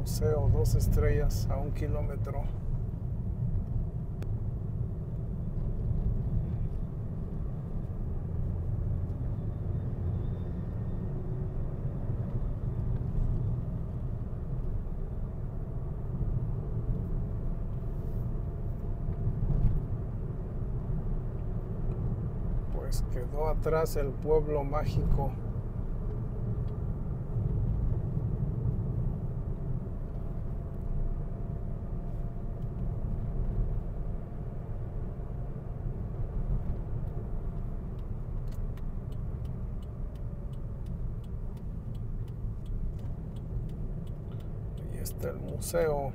Museo 2 estrellas a 1 kilómetro. Pues quedó atrás el pueblo mágico. Del museo.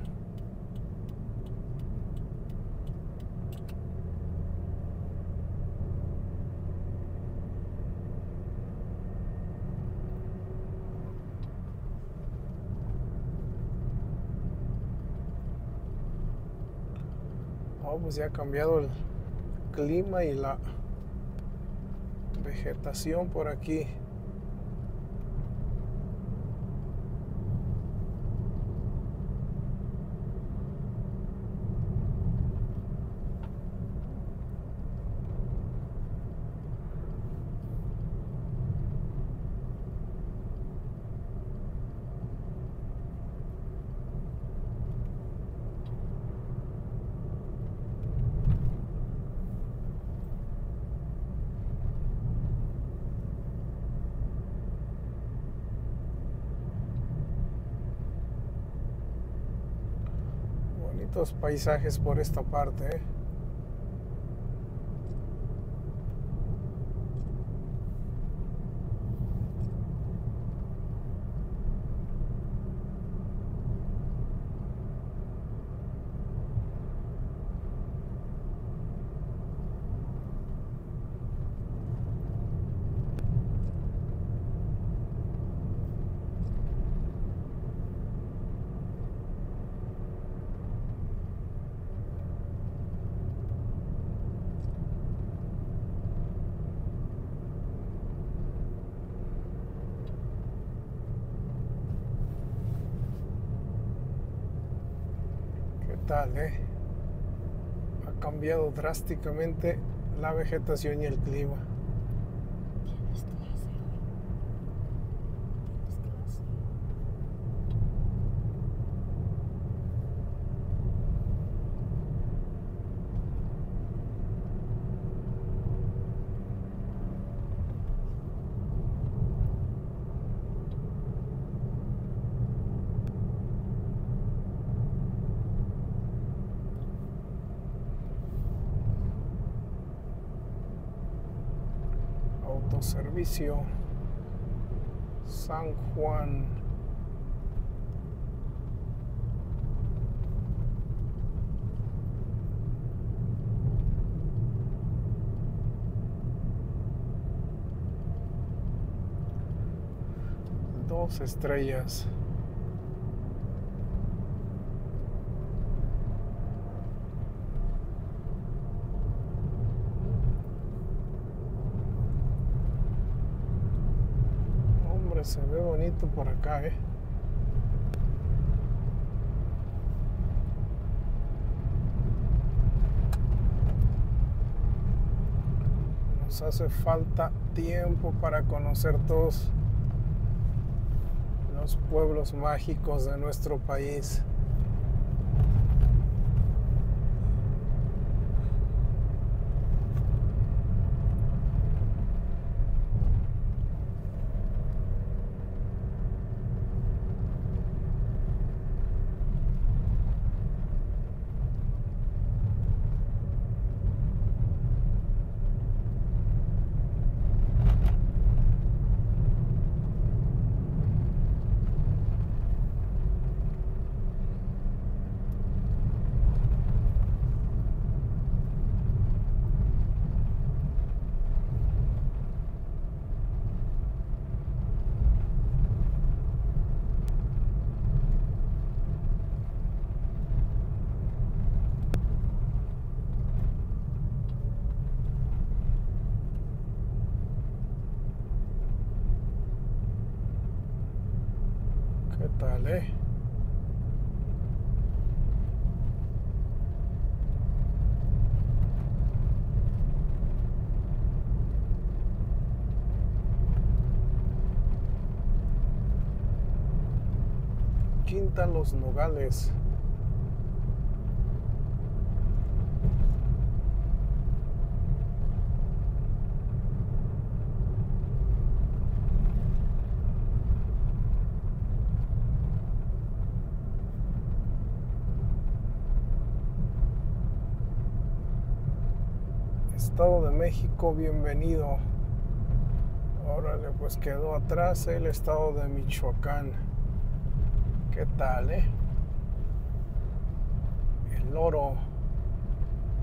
Oh, pues ya ha cambiado el clima y la vegetación por aquí. Los paisajes por esta parte, ¿eh? Ha cambiado drásticamente la vegetación y el clima. Servicio San Juan. Dos estrellas. Se ve bonito por acá, ¿eh? Nos hace falta tiempo para conocer todos los pueblos mágicos de nuestro país. Quinta Los Nogales. Estado de México, bienvenido. Órale, pues quedó atrás el estado de Michoacán. ¿Qué tal, eh? El Oro,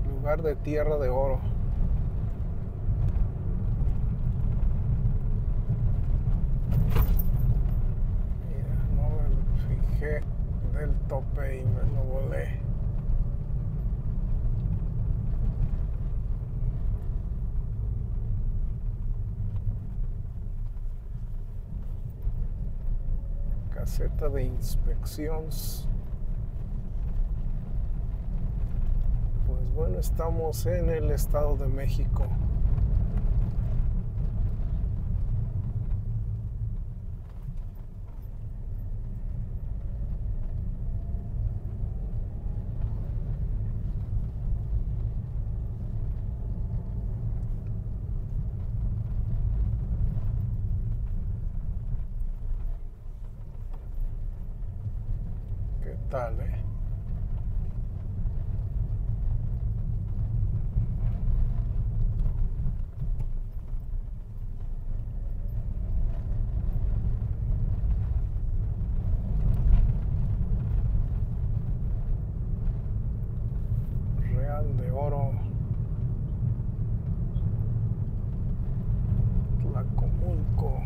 lugar de tierra de oro. Mira, no me fijé del tope y me lo volé. Caseta de inspecciones. Pues bueno, estamos en el Estado de México. Dale. Real de Oro, Atlacomulco.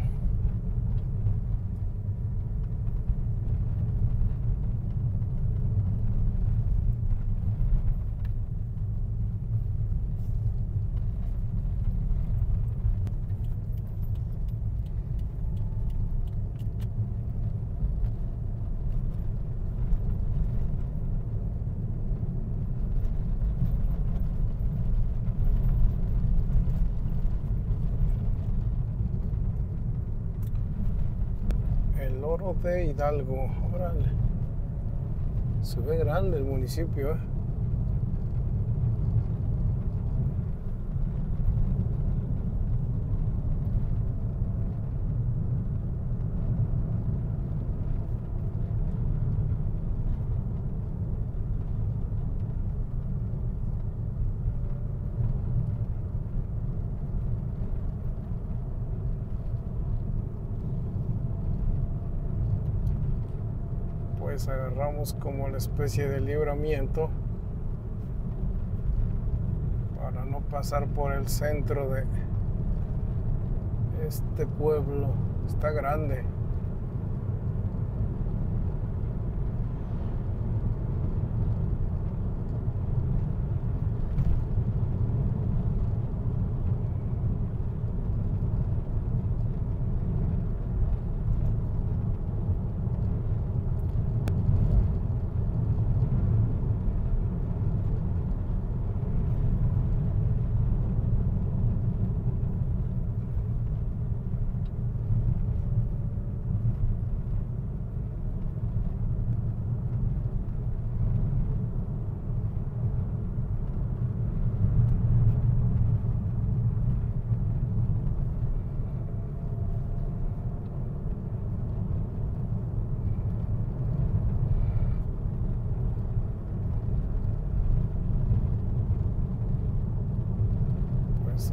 El Oro de Hidalgo. Órale. Se ve grande el municipio, ¿eh? Agarramos como la especie de libramiento para no pasar por el centro de este pueblo. Está grande.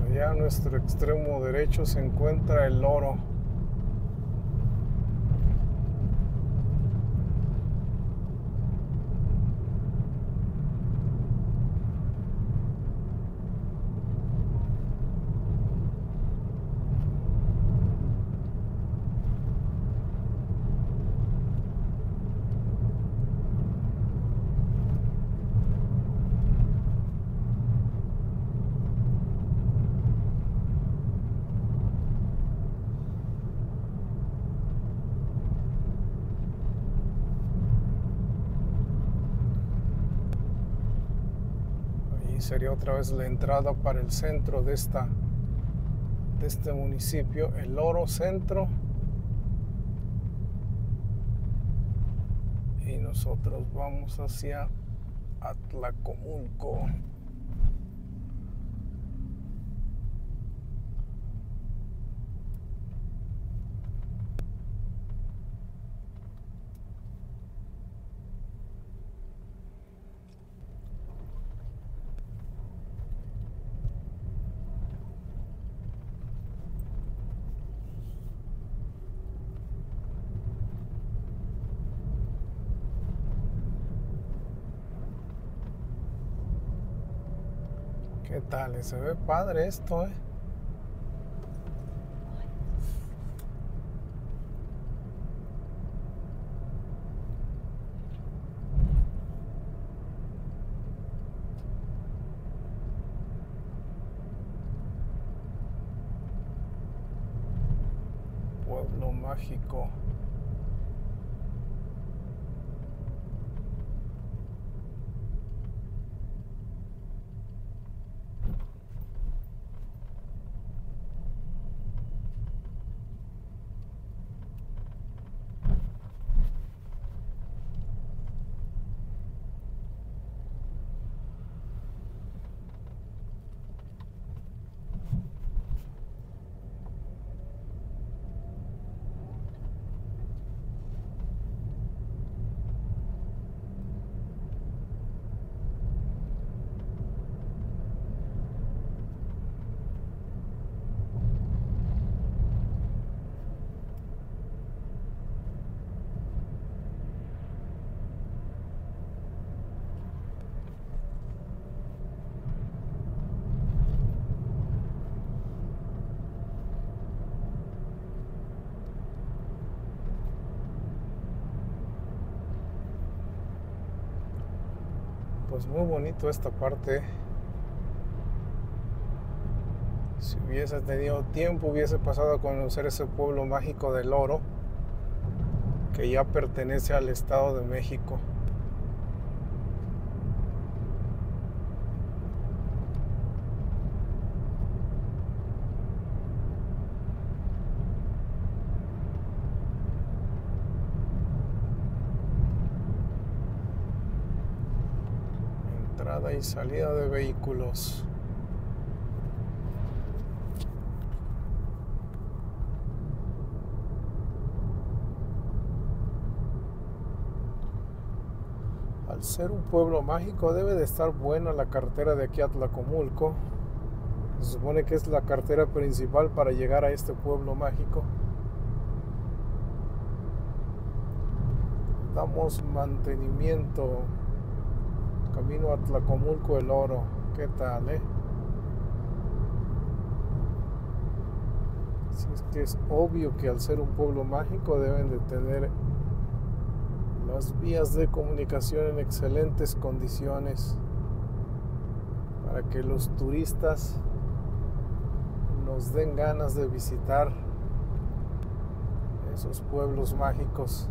Allá a nuestro extremo derecho se encuentra El Oro. Sería otra vez la entrada para el centro de este municipio, El Oro Centro. nosotros vamos hacia Atlacomulco. ¿Qué tal? Se ve padre esto, ¿eh? Pueblo mágico. Pues muy bonito esta parte. Si hubiese tenido tiempo, hubiese pasado a conocer ese pueblo mágico del Oro, que ya pertenece al Estado de México. Y salida de vehículos. Al ser un pueblo mágico debe de estar buena la carretera de aquí a Atlacomulco. Se supone que es la carretera principal para llegar a este pueblo mágico. Damos mantenimiento camino a Atlacomulco El Oro. ¿Qué tal, eh? Si es que es obvio que al ser un pueblo mágico deben de tener las vías de comunicación en excelentes condiciones para que los turistas nos den ganas de visitar esos pueblos mágicos.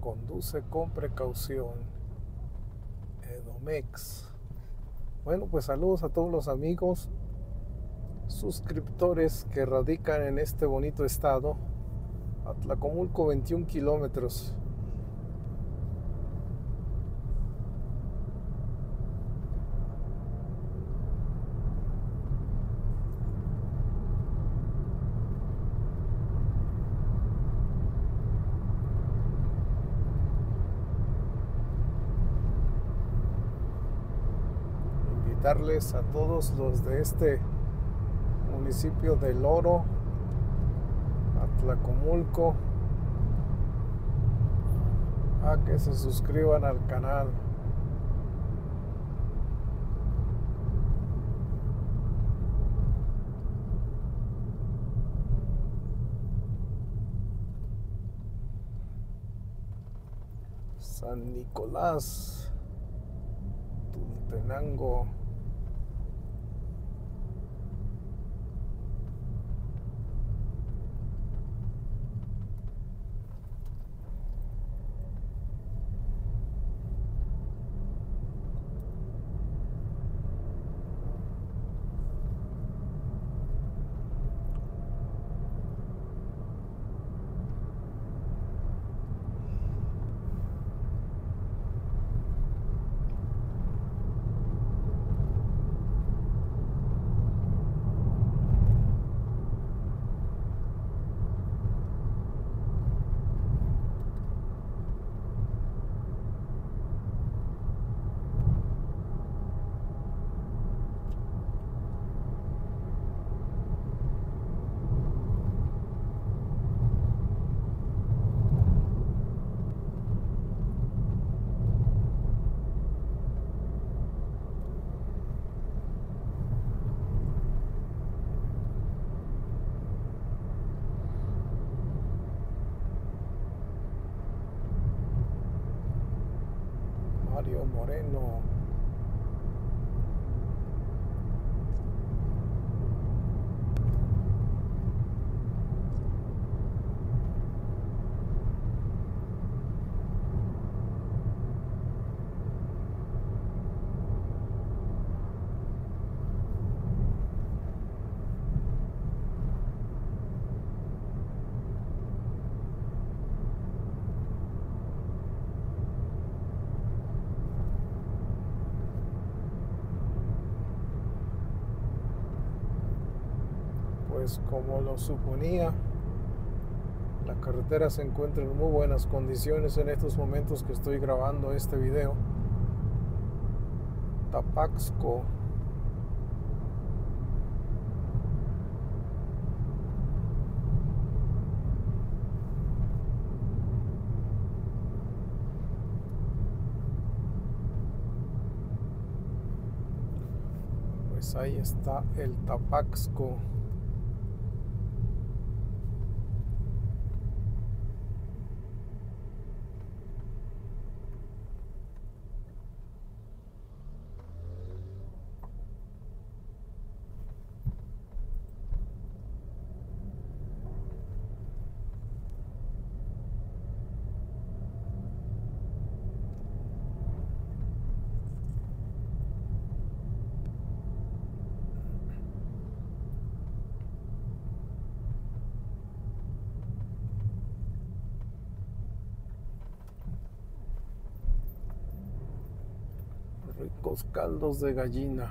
Conduce con precaución. Edomex. Bueno, pues saludos a todos los amigos suscriptores que radican en este bonito estado. Atlacomulco, 21 kilómetros. Darles a todos los de este municipio de El Oro, Atlacomulco, a que se suscriban al canal. San Nicolás Tultenango. Moreno, como lo suponía, la carretera se encuentra en muy buenas condiciones en estos momentos que estoy grabando este video. Tapaxco, pues ahí está el Tapaxco. Ricos caldos de gallina.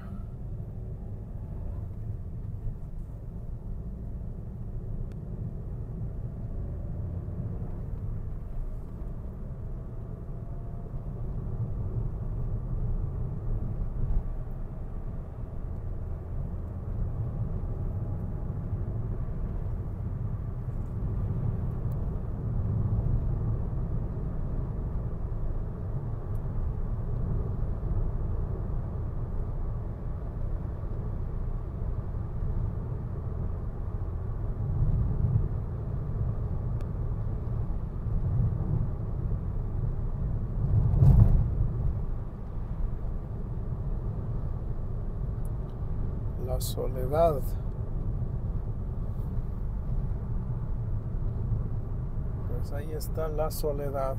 La Soledad. Pues ahí está La Soledad.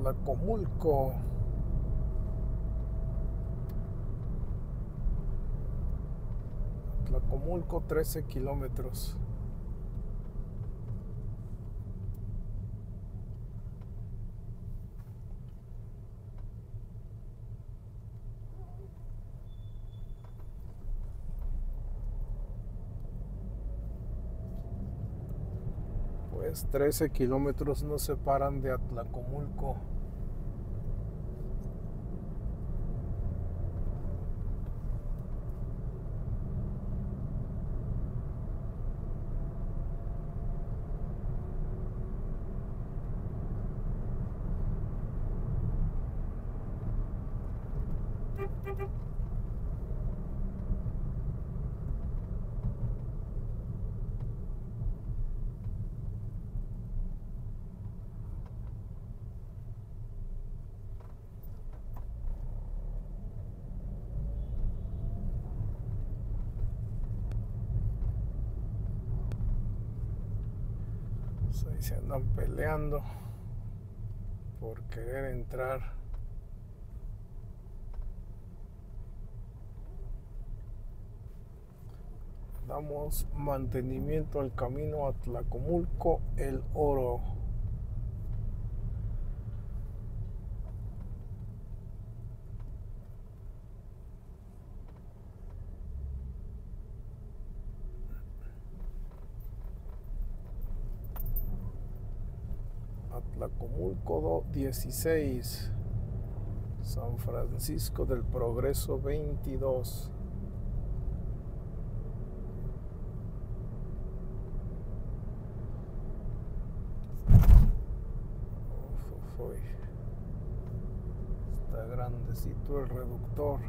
Atlacomulco. Atlacomulco, 13 kilómetros. Pues 13 kilómetros nos separan de Atlacomulco. Ahí se andan peleando por querer entrar. Damos mantenimiento al camino Atlacomulco El Oro. Atlacomulco 16, San Francisco del Progreso 22. Está grandecito el reductor.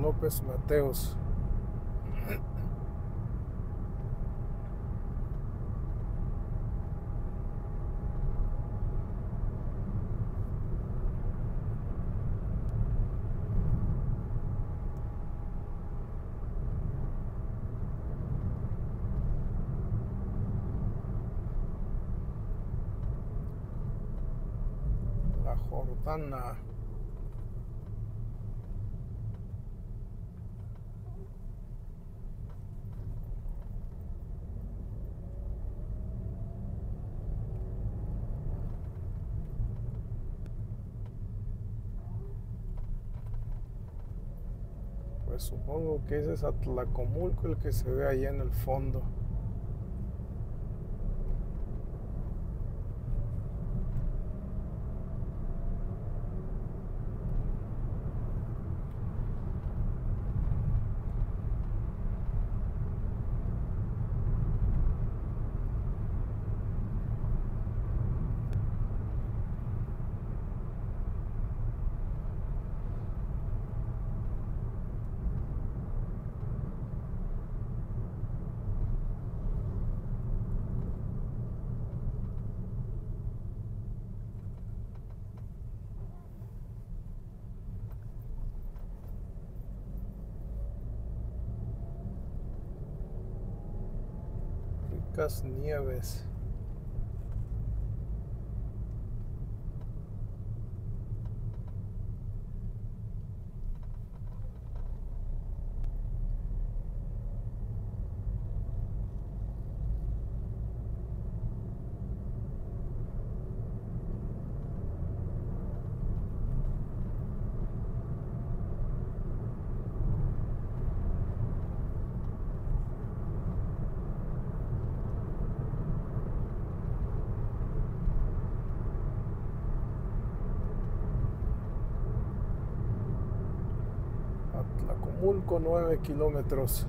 López Mateos. La Jordana. Supongo que ese es Atlacomulco, el que se ve allá en el fondo. Las Nieves. Atlacomulco, 9 kilómetros.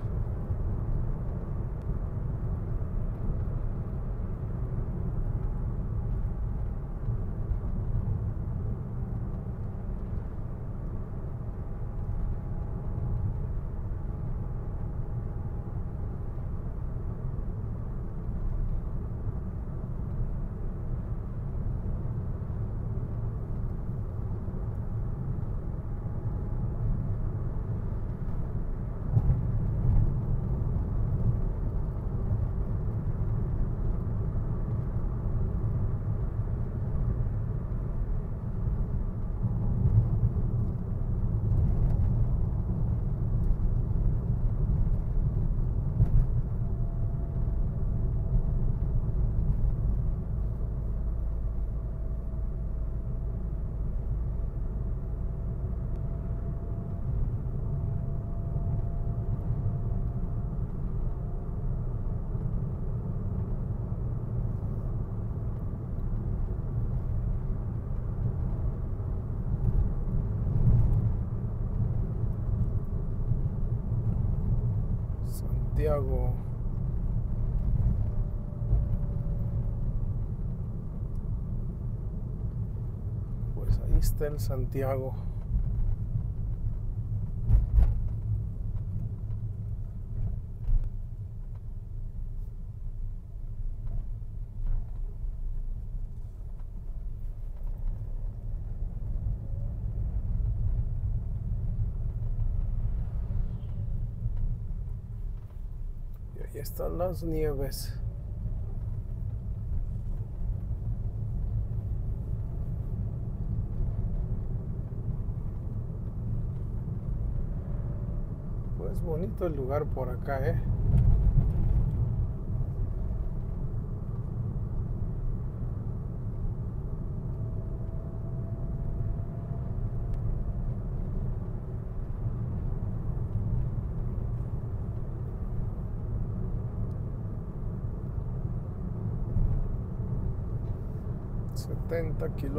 Santiago. Pues ahí está el Santiago. Y están las nieves. Pues bonito el lugar por acá, ¿eh? km/h.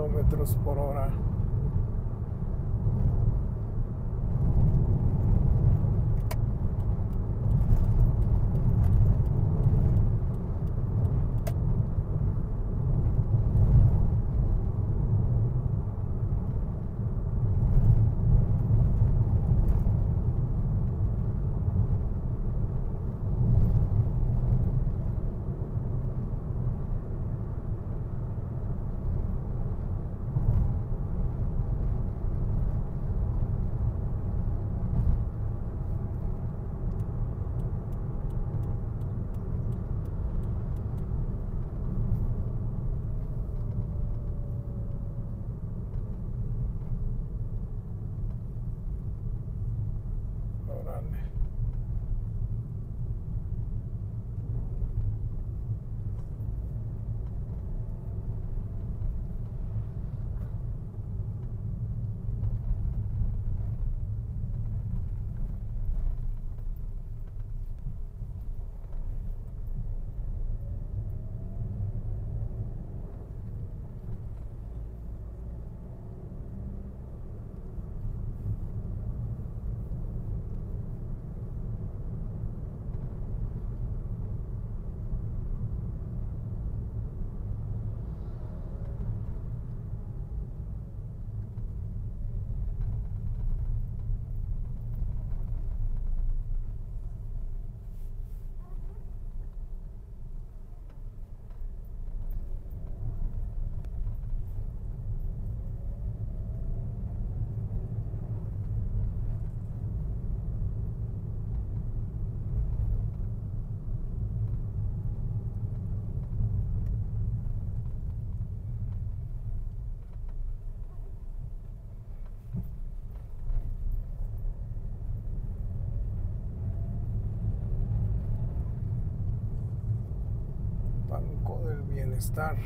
Banco del Bienestar.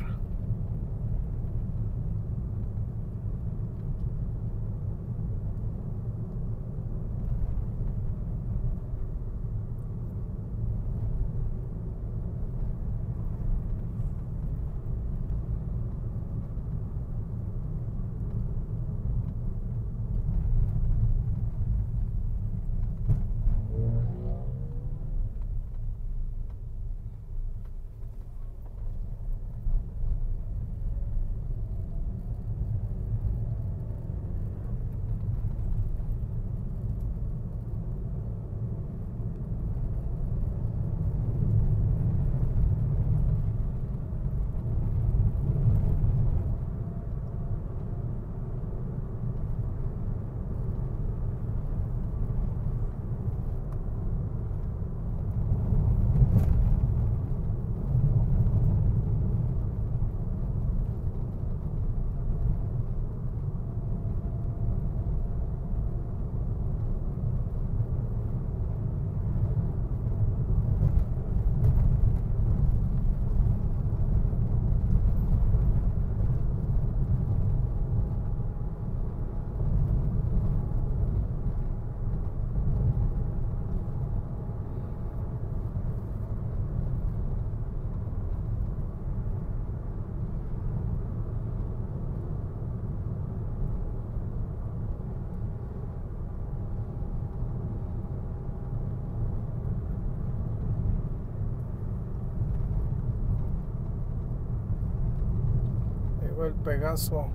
el Pegaso.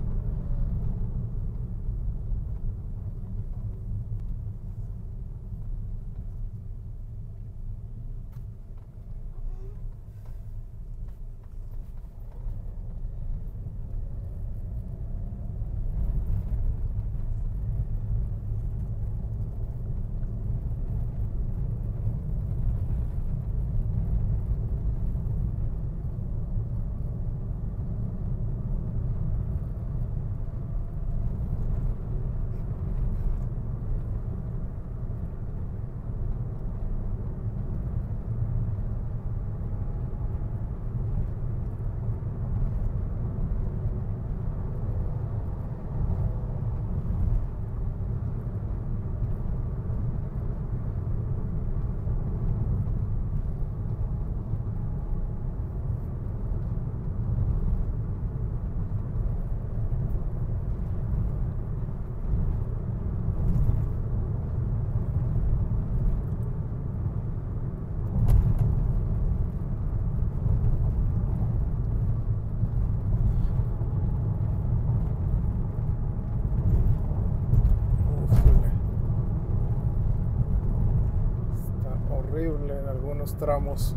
En algunos tramos.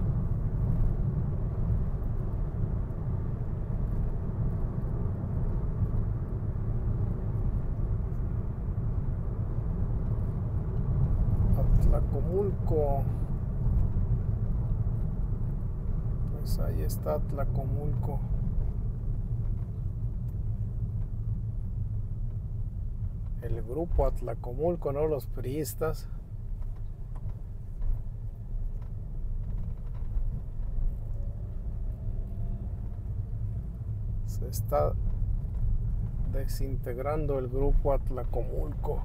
Atlacomulco, pues ahí está Atlacomulco. El grupo Atlacomulco, ¿no? Los priistas. Se está desintegrando el grupo Atlacomulco.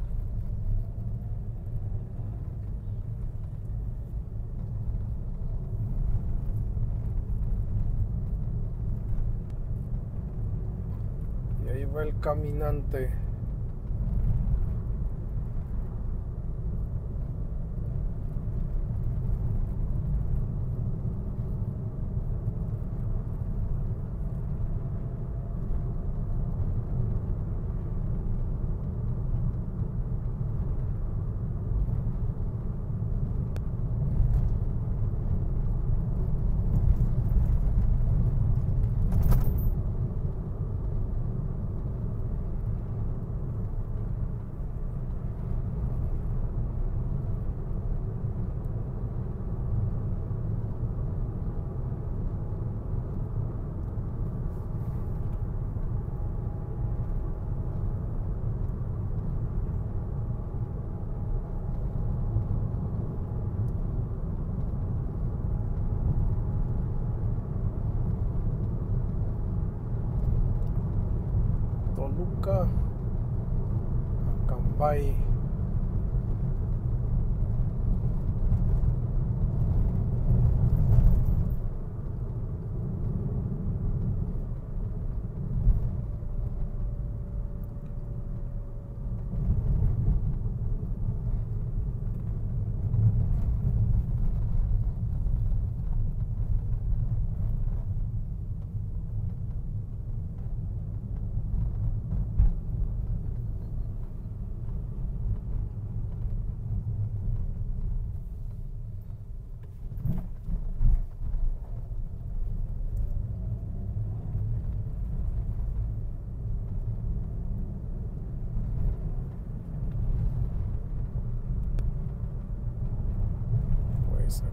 Y ahí va el caminante. Toluca, Acambay.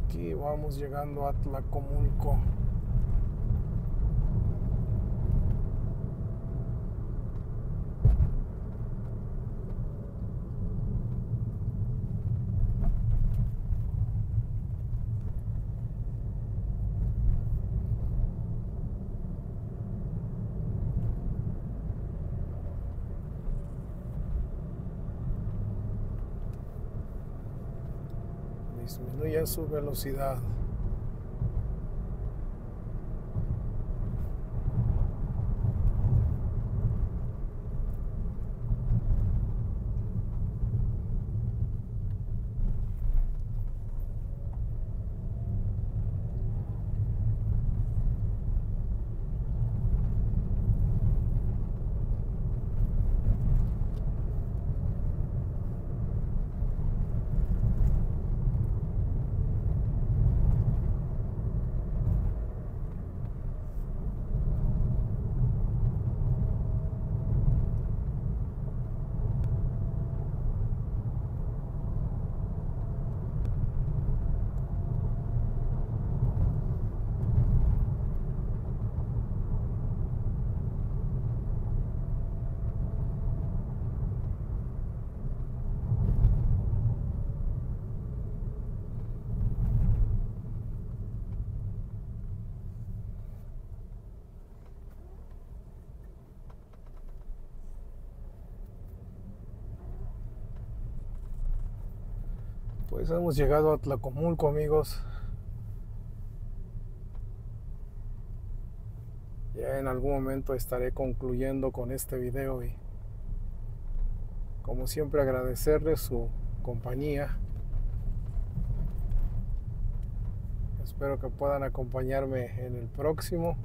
Aquí vamos llegando a Atlacomulco. Disminuye su velocidad. Pues hemos llegado a Atlacomulco, amigos. Ya en algún momento estaré concluyendo con este video y, como siempre, agradecerles su compañía. Espero que puedan acompañarme en el próximo.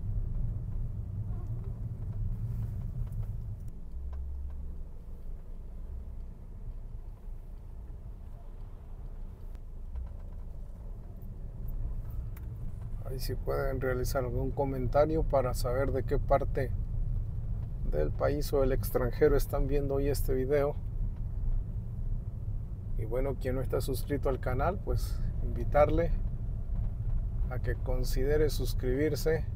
Y si pueden realizar algún comentario para saber de qué parte del país o del extranjero están viendo hoy este video. Y bueno, quien no está suscrito al canal, pues invitarle a que considere suscribirse